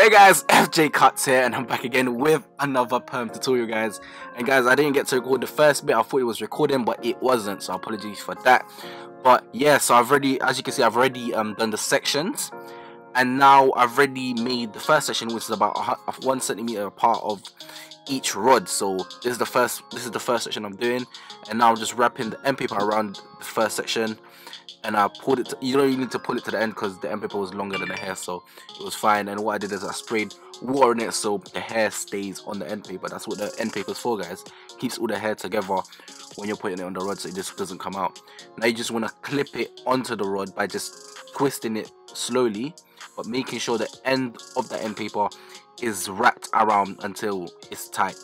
Hey guys, FJ Cuts here, and I'm back again with another perm tutorial, guys. And guys, I didn't get to record the first bit. I thought it was recording, but it wasn't, so apologies for that. But yeah, so I've already, as you can see, I've already done the sections, and now I've already made the first section, which is about 1 centimeter apart of each rod. So this is the first section I'm doing, and now I'm just wrapping the end paper around the first section. And I pulled it, you don't even need to pull it to the end because the end paper was longer than the hair, so it was fine. And what I did is I sprayed water in it so the hair stays on the end paper. That's what the end paper is for, guys. Keeps all the hair together when you're putting it on the rod so it just doesn't come out. Now you just want to clip it onto the rod by just twisting it slowly, but making sure the end of the end paper is wrapped around until it's tight.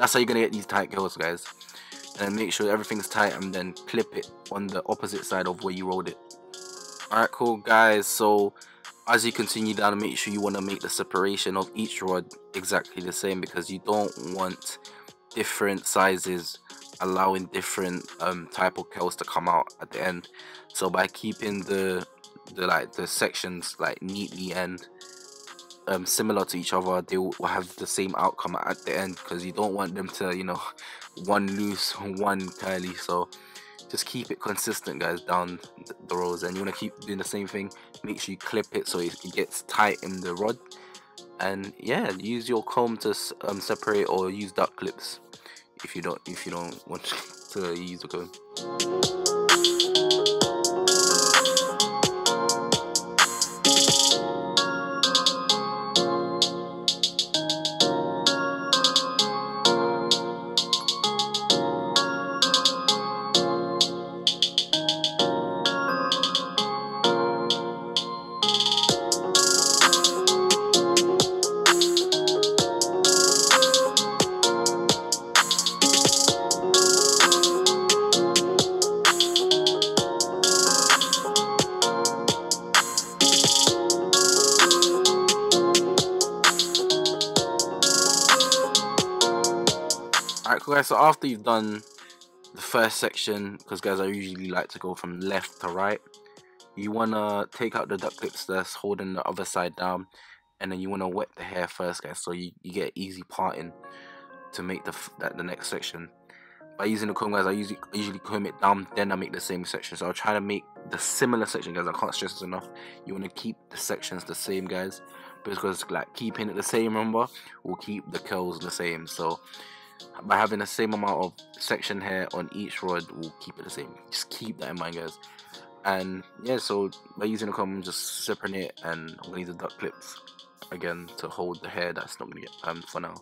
That's how you're going to get these tight curls, guys. And make sure everything's tight, and then clip it on the opposite side of where you rolled it. Alright, cool guys. So as you continue down, make sure you want to make the separation of each rod exactly the same, because you don't want different sizes allowing different type of curls to come out at the end. So by keeping the sections like neatly and similar to each other, they will have the same outcome at the end, because you don't want them to, you know, one loose, one curly. So just keep it consistent, guys, down the rows. And you want to keep doing the same thing. Make sure you clip it so it gets tight in the rod. And yeah, use your comb to separate, or use duck clips if you don't want to use a comb. Alright, cool guys, so after you've done the first section, because guys, I usually like to go from left to right, you want to take out the duck clips that's holding the other side down, and then you want to wet the hair first, guys, so you get easy parting to make the next section. By using the comb, guys, I usually comb it down, then I make the same section. So I'll try to make the similar section, guys. I can't stress this enough. You want to keep the sections the same, guys, because like keeping it the same, remember, will keep the curls the same. So by having the same amount of section hair on each rod, will keep it the same. Just keep that in mind, guys. And yeah, so by using a comb, I'm just separating it, and I'm gonna use the duck clips again to hold the hair that's not gonna get permed for now.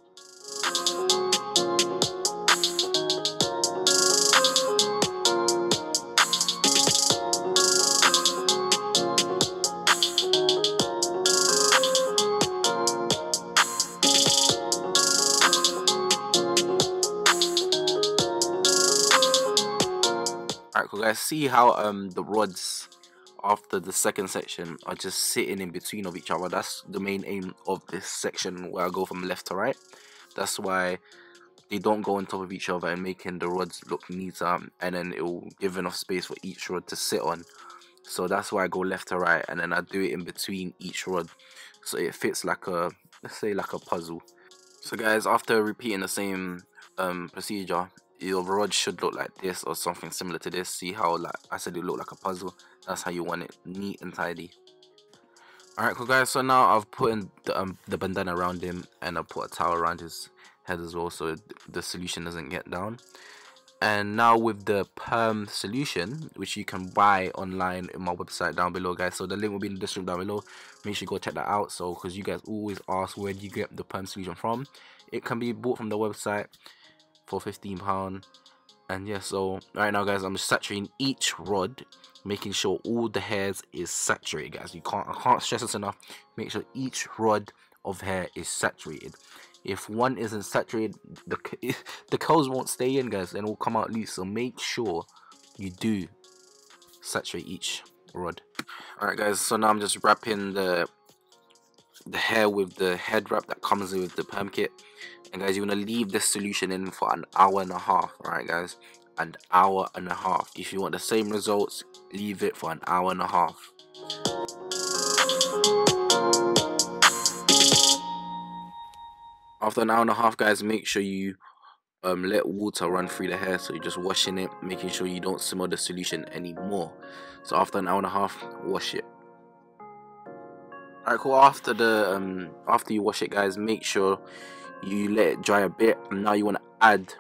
Alright, cool guys, see how the rods after the second section are just sitting in between of each other. That's the main aim of this section, where I go from left to right. That's why they don't go on top of each other, and making the rods look neater, and then it will give enough space for each rod to sit on. So that's why I go left to right, and then I do it in between each rod, so it fits like a, let's say, like a puzzle. So guys, after repeating the same procedure, your rod should look like this, or something similar to this. See how, like I said, it looked like a puzzle. That's how you want it, neat and tidy. Alright, cool guys, so now I've put in the bandana around him, and I put a towel around his head as well, so the solution doesn't get down. And now with the perm solution, which you can buy online in my website down below, guys, so the link will be in the description down below. Make sure you go check that out, so because you guys always ask where do you get the perm solution from. It can be bought from the website for £15. And yeah, so right now, guys, I'm saturating each rod, making sure all the hairs is saturated, guys. I can't stress this enough. Make sure each rod of hair is saturated. If one isn't saturated, the curls won't stay in, guys, and it will come out loose. So make sure you do saturate each rod. All right guys, so now I'm just wrapping the hair with the head wrap that comes with the perm kit. And guys, you want to leave this solution in for an hour and a half. Alright guys, an hour and a half. If you want the same results, leave it for an hour and a half. After an hour and a half, guys, make sure you let water run through the hair. So you're just washing it, making sure you don't smell the solution anymore. So after an hour and a half, wash it. Alright, cool. After the after you wash it, guys, make sure you let it dry a bit. And now you want to add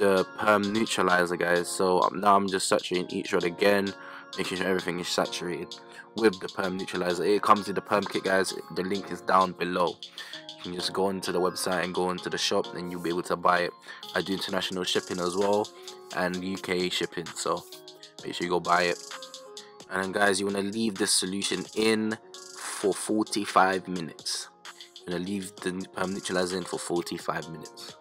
the perm neutralizer, guys. So now I'm just saturating each rod again, making sure everything is saturated with the perm neutralizer. It comes with the perm kit, guys. The link is down below. You can just go onto the website and go into the shop, and you'll be able to buy it. I do international shipping as well, and UK shipping, so make sure you go buy it. And then, guys, you want to leave this solution in for 45 minutes. You're going to leave the perm neutralizer in for 45 minutes.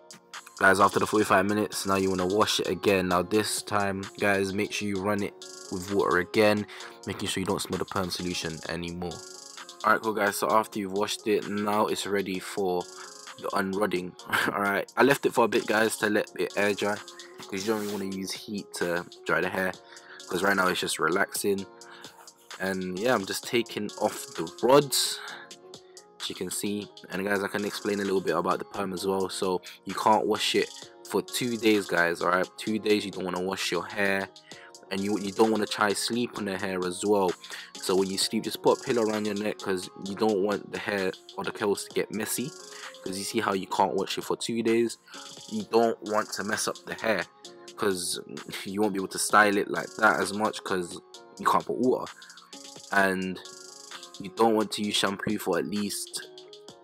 Guys, after the 45 minutes, now you want to wash it again. Now this time, guys, make sure you run it with water again, making sure you don't smell the perm solution anymore. Alright, cool, guys, so after you've washed it, now it's ready for the unrodding. Alright, I left it for a bit, guys, to let it air dry, because you don't really want to use heat to dry the hair, because right now it's just relaxing. And yeah, I'm just taking off the rods, as you can see. And guys, I can explain a little bit about the perm as well. So you can't wash it for 2 days, guys. Alright, 2 days you don't want to wash your hair. And you don't want to try sleep on the hair as well. So when you sleep, just put a pillow around your neck, because you don't want the hair or the curls to get messy. Because you see how you can't wash it for 2 days. You don't want to mess up the hair, because you won't be able to style it like that as much, because you can't put water. And you don't want to use shampoo for at least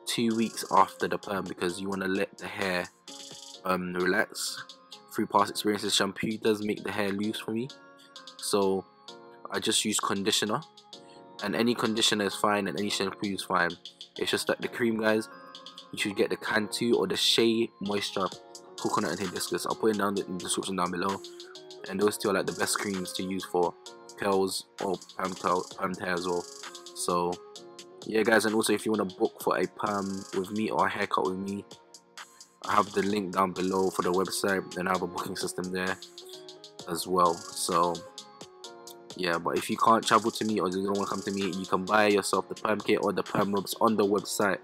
2 weeks after the perm, because you want to let the hair relax. Through past experiences, shampoo does make the hair loose for me. So I just use conditioner, and any conditioner is fine, and any shampoo is fine. It's just that the cream, guys, you should get the Cantu or the Shea Moisture Coconut and Hibiscus. I'll put it down in the description down below. And those two are like the best creams to use for curls or permed hair as well. So yeah, guys, and also if you want to book for a perm with me or a haircut with me, I have the link down below for the website, and I have a booking system there as well. So yeah, but if you can't travel to me or you don't want to come to me, you can buy yourself the perm kit or the perm rubs on the website.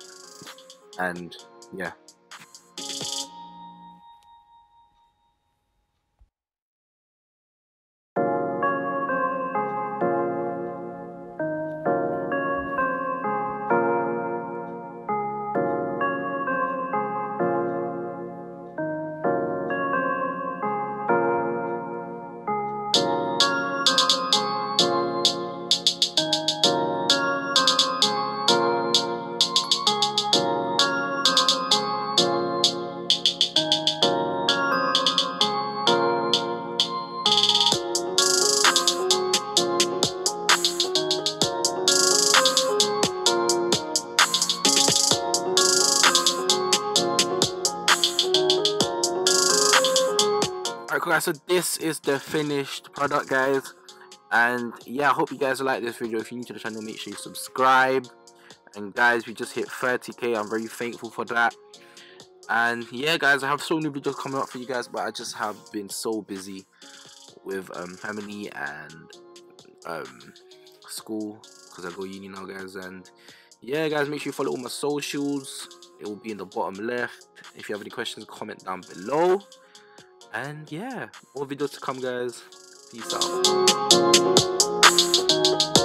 And yeah. Alright, so this is the finished product, guys. And yeah, I hope you guys like this video. If you're new to the channel, make sure you subscribe. And guys, we just hit 30k. I'm very thankful for that. And yeah, guys, I have so many videos coming up for you guys, but I just have been so busy with family and school, because I go uni now, guys. And yeah, guys, make sure you follow all my socials. It will be in the bottom left. If you have any questions, comment down below. And yeah, more videos to come, guys. Peace out.